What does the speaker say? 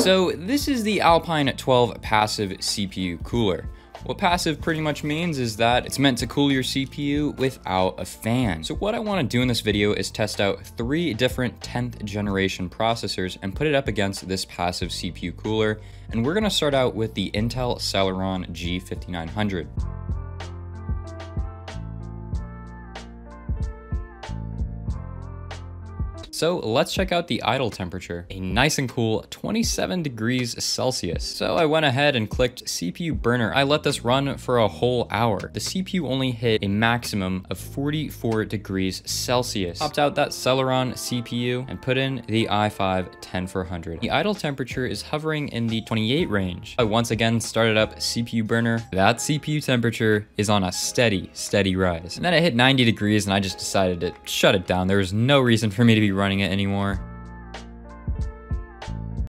So this is the Alpine 12 passive CPU cooler. What passive pretty much means is that it's meant to cool your CPU without a fan. So what I want to do in this video is test out 3 different 10th generation processors and put it up against this passive CPU cooler. And we're going to start out with the Intel Celeron G5900. So let's check out the idle temperature, a nice and cool 27 degrees Celsius. So I went ahead and clicked CPU burner. I let this run for a whole hour. The CPU only hit a maximum of 44 degrees Celsius. Popped out that Celeron CPU and put in the i5-10400. The idle temperature is hovering in the 28 range. I once again started up CPU burner. That CPU temperature is on a steady rise. And then it hit 90 degrees and I just decided to shut it down. There was no reason for me to be running it anymore.